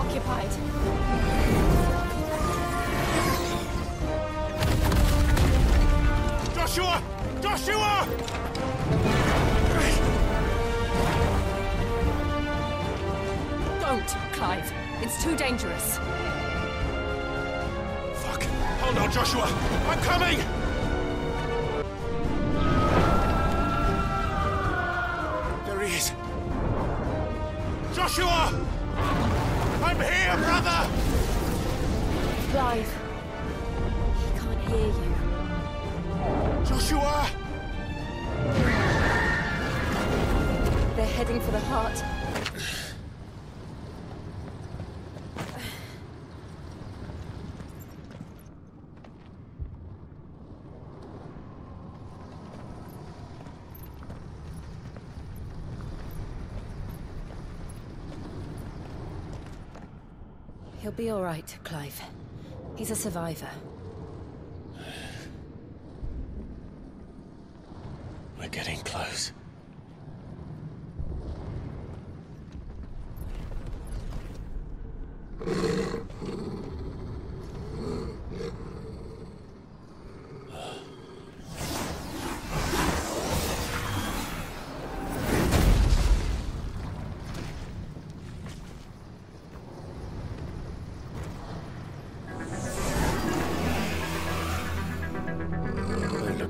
occupied. Joshua! Joshua! Don't, Clive. It's too dangerous. Fuck. Hold on, Joshua. I'm coming! Joshua! I'm here, brother! Clive, he can't hear you. Joshua! They're heading for the heart. He'll be all right, Clive. He's a survivor. We're getting close.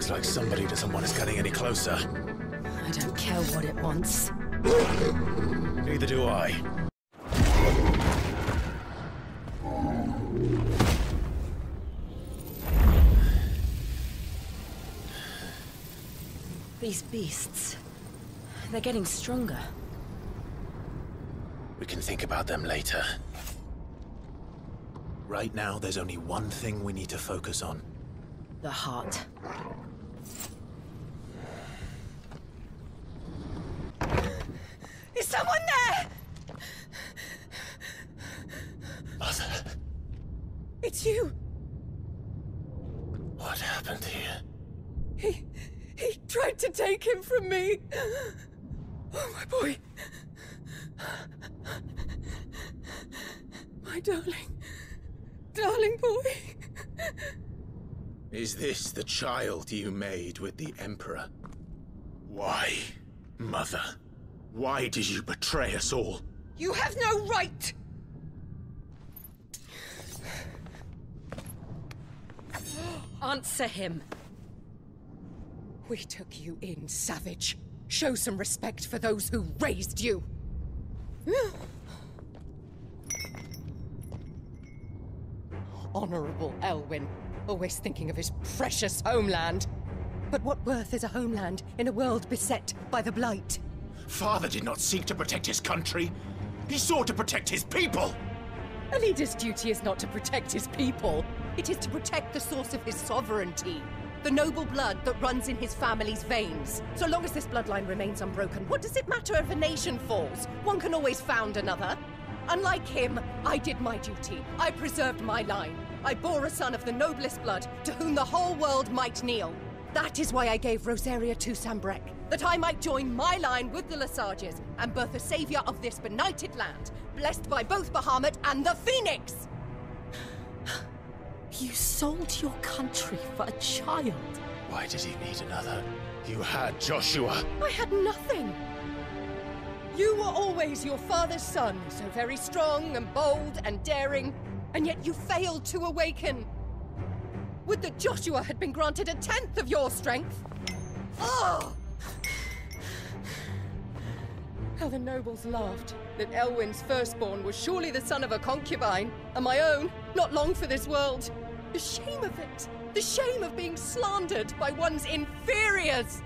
Like somebody doesn't want us getting any closer. I don't care what it wants. Neither do I. These beasts, they're getting stronger. We can think about them later. Right now, there's only one thing we need to focus on. The heart. Is someone there? Mother. It's you. What happened here? He tried to take him from me. Oh, my boy. My darling. Darling boy. Is this the child you made with the Emperor? Why, Mother? Why did you betray us all? You have no right! Answer him. We took you in, savage. Show some respect for those who raised you. Honorable Elwyn, always thinking of his precious homeland. But what worth is a homeland in a world beset by the Blight? Father did not seek to protect his country. He sought to protect his people. A leader's duty is not to protect his people. It is to protect the source of his sovereignty, the noble blood that runs in his family's veins. So long as this bloodline remains unbroken, what does it matter if a nation falls? One can always found another. Unlike him, I did my duty. I preserved my line. I bore a son of the noblest blood to whom the whole world might kneel. That is why I gave Rosaria to Sambrec, that I might join my line with the Lesages and birth a savior of this benighted land, blessed by both Bahamut and the Phoenix! You sold your country for a child. Why did he need another? You had Joshua. I had nothing. You were always your father's son, so very strong and bold and daring, and yet you failed to awaken. Would that Joshua had been granted a tenth of your strength! Oh! How the nobles laughed that Elwyn's firstborn was surely the son of a concubine, and my own, not long for this world. The shame of it! The shame of being slandered by one's inferiors!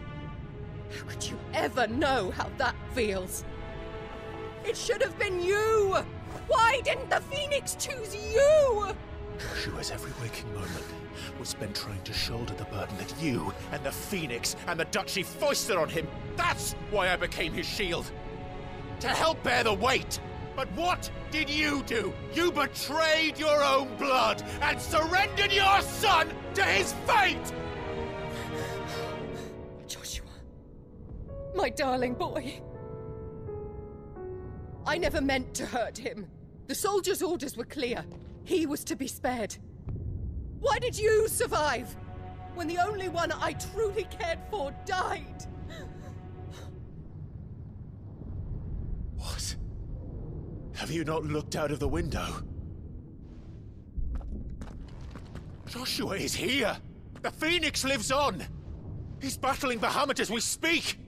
How could you ever know how that feels? It should have been you! Why didn't the Phoenix choose you? Joshua's every waking moment was spent trying to shoulder the burden that you and the Phoenix and the Duchy foisted on him. That's why I became his shield. To help bear the weight. But what did you do? You betrayed your own blood and surrendered your son to his fate! Joshua, my darling boy. I never meant to hurt him. The soldier's orders were clear. He was to be spared. Why did you survive when the only one I truly cared for died? What? Have you not looked out of the window? Joshua is here! The Phoenix lives on! He's battling Bahamut as we speak!